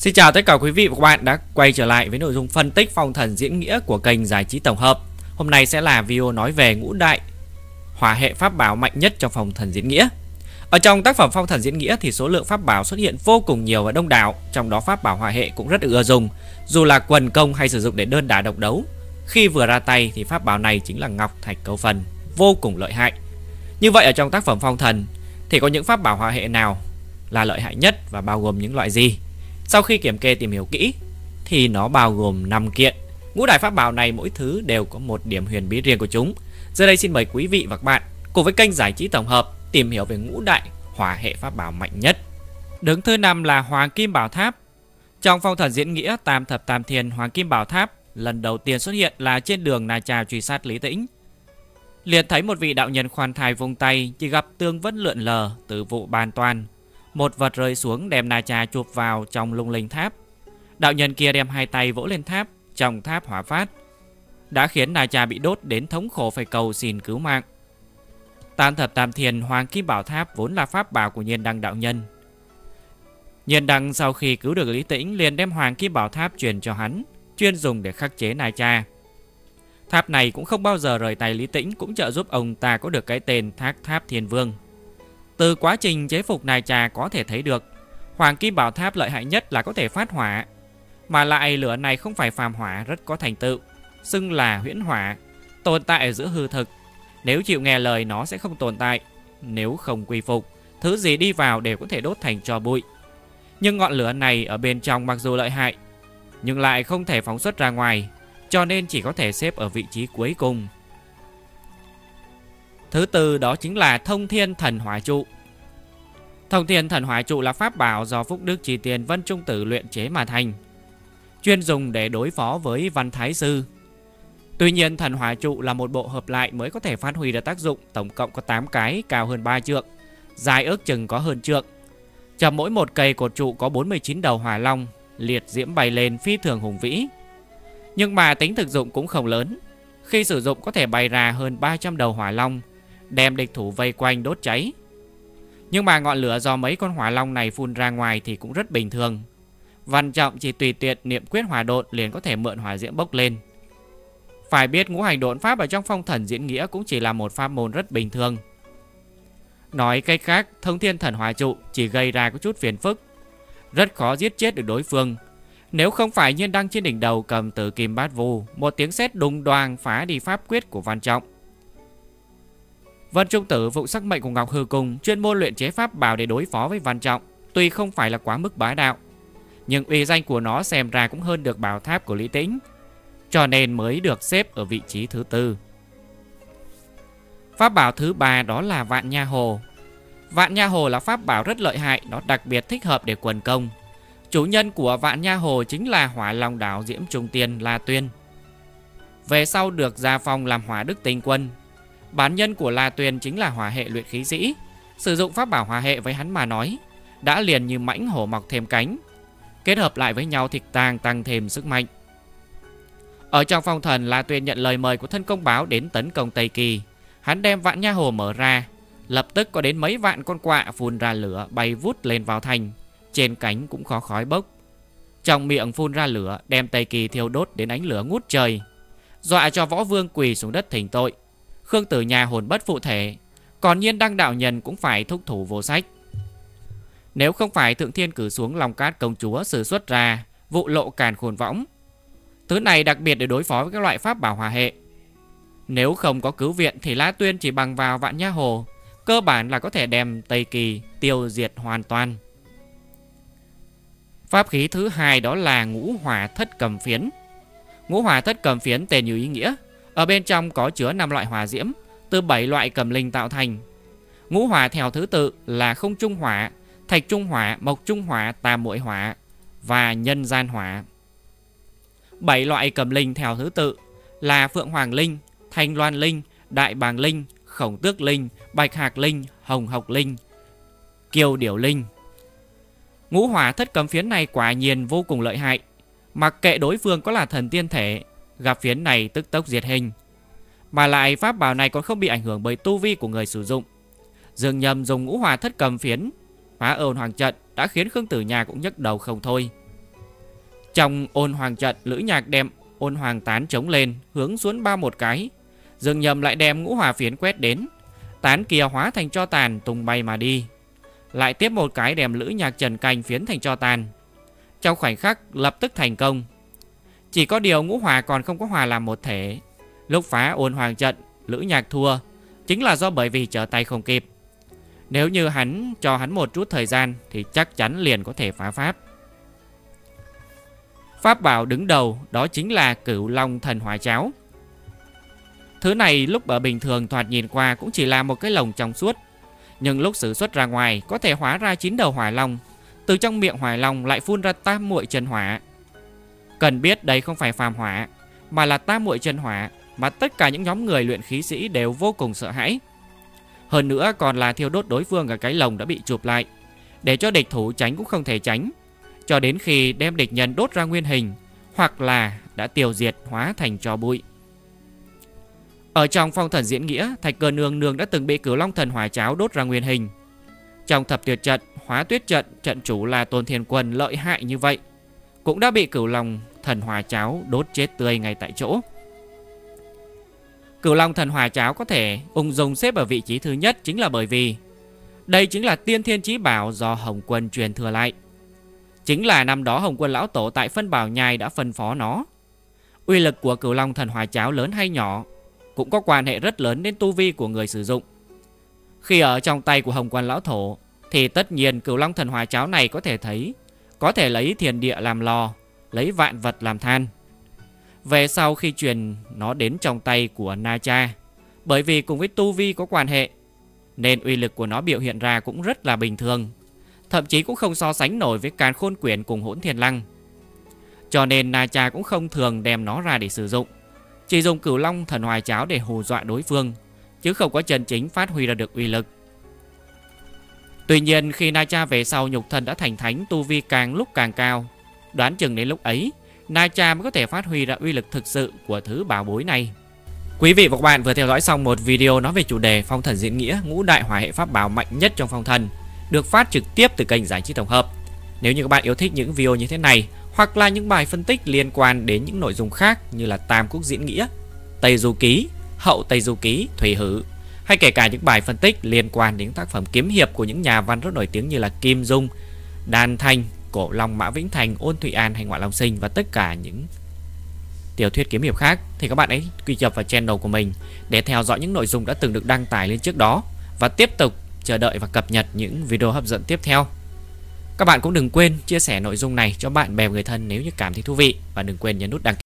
Xin chào tất cả quý vị và các bạn đã quay trở lại với nội dung phân tích Phong Thần Diễn Nghĩa của kênh Giải Trí Tổng Hợp. Hôm nay sẽ là video nói về ngũ đại hỏa hệ pháp bảo mạnh nhất trong Phong Thần Diễn Nghĩa. Ở trong tác phẩm Phong Thần Diễn Nghĩa thì số lượng pháp bảo xuất hiện vô cùng nhiều và đông đảo, trong đó pháp bảo hỏa hệ cũng rất ưa dùng, dù là quần công hay sử dụng để đơn đả độc đấu. Khi vừa ra tay thì pháp bảo này chính là Ngọc Thạch Câu Phần, vô cùng lợi hại. Như vậy ở trong tác phẩm Phong Thần thì có những pháp bảo hỏa hệ nào là lợi hại nhất và bao gồm những loại gì? Sau khi kiểm kê tìm hiểu kỹ thì nó bao gồm 5 kiện. Ngũ đại pháp bảo này mỗi thứ đều có một điểm huyền bí riêng của chúng. Giờ đây xin mời quý vị và các bạn cùng với kênh Giải Trí Tổng Hợp tìm hiểu về ngũ đại hỏa hệ pháp bảo mạnh nhất. Đứng thứ 5 là Hoàng Kim Bảo Tháp. Trong Phong Thần Diễn Nghĩa Tam Thập Tam Thiên, Hoàng Kim Bảo Tháp lần đầu tiên xuất hiện là trên đường Na Tra truy sát Lý Tĩnh. Liệt thấy một vị đạo nhân khoan thai vung tay chỉ gặp tương vẫn lượn lờ từ vụ bàn toàn. Một vật rơi xuống đem Na Tra chụp vào trong lung linh tháp. Đạo nhân kia đem hai tay vỗ lên tháp, trong tháp hỏa phát đã khiến Na Tra bị đốt đến thống khổ phải cầu xin cứu mạng. Tam Thập Tam Thiên Hoàng Kim Bảo Tháp vốn là pháp bảo của Nhiên Đăng đạo nhân. Nhiên Đăng sau khi cứu được Lý Tĩnh liền đem Hoàng Kim Bảo Tháp truyền cho hắn, chuyên dùng để khắc chế Na Tra. Tháp này cũng không bao giờ rời tay Lý Tĩnh, cũng trợ giúp ông ta có được cái tên Thác Tháp Thiên Vương. Từ quá trình chế phục Na Tra có thể thấy được, Hoàng Kim Bảo Tháp lợi hại nhất là có thể phát hỏa. Mà lại lửa này không phải phàm hỏa, rất có thành tựu, xưng là huyễn hỏa, tồn tại ở giữa hư thực. Nếu chịu nghe lời nó sẽ không tồn tại, nếu không quy phục, thứ gì đi vào đều có thể đốt thành tro bụi. Nhưng ngọn lửa này ở bên trong mặc dù lợi hại, nhưng lại không thể phóng xuất ra ngoài, cho nên chỉ có thể xếp ở vị trí cuối cùng. Thứ tư đó chính là Thông Thiên Thần Hỏa Trụ. Thông Thiên Thần Hỏa Trụ là pháp bảo do Phúc Đức Trì Tiên Vân Trung Tử luyện chế mà thành, chuyên dùng để đối phó với Văn Thái Sư. Tuy nhiên Thần Hỏa Trụ là một bộ hợp lại mới có thể phát huy được tác dụng, tổng cộng có 8 cái, cao hơn 3 trượng, dài ước chừng có hơn trượng. Trong mỗi một cây cột trụ có 49 đầu hỏa long, liệt diễm bay lên phi thường hùng vĩ. Nhưng mà tính thực dụng cũng không lớn, khi sử dụng có thể bay ra hơn 300 đầu hỏa long, đem địch thủ vây quanh đốt cháy. Nhưng mà ngọn lửa do mấy con hỏa long này phun ra ngoài thì cũng rất bình thường. Văn Trọng chỉ tùy tiện niệm quyết hỏa độn liền có thể mượn hỏa diễm bốc lên. Phải biết ngũ hành độn pháp ở trong Phong Thần Diễn Nghĩa cũng chỉ là một pháp môn rất bình thường. Nói cách khác, Thông Thiên Thần Hỏa Trụ chỉ gây ra có chút phiền phức, rất khó giết chết được đối phương. Nếu không phải Nhiên Đăng trên đỉnh đầu cầm Tử Kim Bát Vu, một tiếng sét đùng đoàng phá đi pháp quyết của Văn Trọng. Vân Trung Tử phụ sắc mệnh của Ngọc Hư Cung, chuyên môn luyện chế pháp bảo để đối phó với Văn Trọng. Tuy không phải là quá mức bá đạo, nhưng uy danh của nó xem ra cũng hơn được bảo tháp của Lý Tĩnh, cho nên mới được xếp ở vị trí thứ tư. Pháp bảo thứ ba đó là Vạn Nha Hồ. Vạn Nha Hồ là pháp bảo rất lợi hại, nó đặc biệt thích hợp để quần công. Chủ nhân của Vạn Nha Hồ chính là Hỏa Long Đạo Diễm Trung Tiên La Tuyên, về sau được Gia Phong làm Hỏa Đức Tinh Quân. Bản nhân của La Tuyên chính là hỏa hệ luyện khí sĩ, sử dụng pháp bảo hỏa hệ với hắn mà nói đã liền như mãnh hổ mọc thêm cánh, kết hợp lại với nhau thì càng tăng thêm sức mạnh. Ở trong Phong Thần, La Tuyên nhận lời mời của Thân Công Báo đến tấn công Tây Kỳ. Hắn đem Vạn Nha Hồ mở ra, lập tức có đến mấy vạn con quạ phun ra lửa bay vút lên vào thành, trên cánh cũng khó khói bốc, trong miệng phun ra lửa đem Tây Kỳ thiêu đốt đến ánh lửa ngút trời, dọa cho võ vương quỳ xuống đất thỉnh tội. Khương Tử Nha hồn bất phụ thể, còn Nhiên Đăng đạo nhân cũng phải thúc thủ vô sách. Nếu không phải Thượng Thiên cử xuống Long Cát công chúa sử xuất ra vụ lộ càn khôn võng, thứ này đặc biệt để đối phó với các loại pháp bảo hỏa hệ, nếu không có cứu viện thì La Tuyên chỉ bằng vào Vạn Nha Hồ, cơ bản là có thể đem Tây Kỳ tiêu diệt hoàn toàn. Pháp khí thứ hai đó là Ngũ Hỏa Thất Cẩm Phiến. Ngũ Hỏa Thất Cẩm Phiến tên như ý nghĩa, ở bên trong có chứa 5 loại hỏa diễm từ 7 loại cầm linh tạo thành. Ngũ hỏa theo thứ tự là Không Trung Hỏa, Thạch Trung Hỏa, Mộc Trung Hỏa, Tam Muội Hỏa và Nhân Gian Hỏa. 7 loại cầm linh theo thứ tự là Phượng Hoàng Linh, Thanh Loan Linh, Đại Bàng Linh, Khổng Tước Linh, Bạch Hạc Linh, Hồng Hộc Linh, Kiều Điểu Linh. Ngũ Hỏa Thất Cấm Phiến này quả nhiên vô cùng lợi hại, mặc kệ đối phương có là thần tiên thể, gặp phiến này tức tốc diệt hình. Mà lại pháp bảo này còn không bị ảnh hưởng bởi tu vi của người sử dụng. Dương Nhâm dùng Ngũ Hỏa Thất Cẩm Phiến phá Ôn Hoàng trận đã khiến Khương Tử Nha cũng nhức đầu không thôi. Trong ôn hoàng trận, Lữ Nhạc đem ôn hoàng tán chống lên, hướng xuống bao một cái. Dương Nhâm lại đem ngũ hỏa phiến quét đến, tán kia hóa thành cho tàn tung bay mà đi. Lại tiếp một cái đem Lữ Nhạc trần cành phiến thành cho tàn. Trong khoảnh khắc lập tức thành công. Chỉ có điều ngũ hỏa còn không có hòa làm một thể. Lúc phá ôn hoàng trận, Lữ Nhạc thua chính là do bởi vì trở tay không kịp. Nếu như hắn cho hắn một chút thời gian thì chắc chắn liền có thể phá pháp. Pháp bảo đứng đầu đó chính là Cửu Long Thần Hỏa Cháo. Thứ này lúc ở bình thường thoạt nhìn qua cũng chỉ là một cái lồng trong suốt, nhưng lúc sử xuất ra ngoài có thể hóa ra 9 đầu hỏa long, từ trong miệng hỏa long lại phun ra tam muội chân hỏa. Cần biết đây không phải phàm hỏa, mà là tam muội chân hỏa mà tất cả những nhóm người luyện khí sĩ đều vô cùng sợ hãi. Hơn nữa còn là thiêu đốt đối phương ở cái lồng đã bị chụp lại, để cho địch thủ tránh cũng không thể tránh, cho đến khi đem địch nhân đốt ra nguyên hình, hoặc là đã tiêu diệt hóa thành tro bụi. Ở trong Phong Thần Diễn Nghĩa, Thạch Cơ Nương Nương đã từng bị Cửu Long Thần Hỏa Cháo đốt ra nguyên hình. Trong Thập Tuyệt Trận, Hóa Tuyết Trận, trận chủ là Tôn Thiên Quân lợi hại như vậy, cũng đã bị Cửu Long Thần Hỏa Cháo đốt chết tươi ngay tại chỗ. Cửu Long Thần Hỏa Cháo có thể ung dung xếp ở vị trí thứ nhất chính là bởi vì đây chính là tiên thiên chí bảo do Hồng Quân truyền thừa lại. Chính là năm đó Hồng Quân lão tổ tại Phân Bảo Nhai đã phân phó nó. Uy lực của Cửu Long Thần Hỏa Cháo lớn hay nhỏ cũng có quan hệ rất lớn đến tu vi của người sử dụng. Khi ở trong tay của Hồng Quân lão tổ thì tất nhiên Cửu Long Thần Hỏa Cháo này có thể thấy, có thể lấy thiền địa làm lò, lấy vạn vật làm than. Về sau khi truyền nó đến trong tay của Na Tra, bởi vì cùng với tu vi có quan hệ nên uy lực của nó biểu hiện ra cũng rất là bình thường, thậm chí cũng không so sánh nổi với Càn Khôn Quyển cùng Hỗn Thiên Lăng. Cho nên Na Tra cũng không thường đem nó ra để sử dụng, chỉ dùng Cửu Long Thần Hỏa Cháo để hù dọa đối phương, chứ không có chân chính phát huy ra được uy lực. Tuy nhiên khi Na Tra về sau nhục thân đã thành thánh, tu vi càng lúc càng cao, đoán chừng đến lúc ấy Na Tra mới có thể phát huy ra uy lực thực sự của thứ bảo bối này. Quý vị và các bạn vừa theo dõi xong một video nói về chủ đề Phong Thần Diễn Nghĩa, ngũ đại hỏa hệ pháp bảo mạnh nhất trong phong thần, được phát trực tiếp từ kênh Giải Trí Tổng Hợp. Nếu như các bạn yêu thích những video như thế này, hoặc là những bài phân tích liên quan đến những nội dung khác như là Tam Quốc Diễn Nghĩa, Tây Du Ký, Hậu Tây Du Ký, Thủy Hử, hay kể cả những bài phân tích liên quan đến tác phẩm kiếm hiệp của những nhà văn rất nổi tiếng như là Kim Dung, Đan Thanh, Cổ Long, Mã Vĩnh Thành, Ôn Thụy An hay Ngoại Long Sinh và tất cả những tiểu thuyết kiếm hiệp khác, thì các bạn ấy truy cập vào channel của mình để theo dõi những nội dung đã từng được đăng tải lên trước đó và tiếp tục chờ đợi và cập nhật những video hấp dẫn tiếp theo. Các bạn cũng đừng quên chia sẻ nội dung này cho bạn bè người thân nếu như cảm thấy thú vị và đừng quên nhấn nút đăng ký.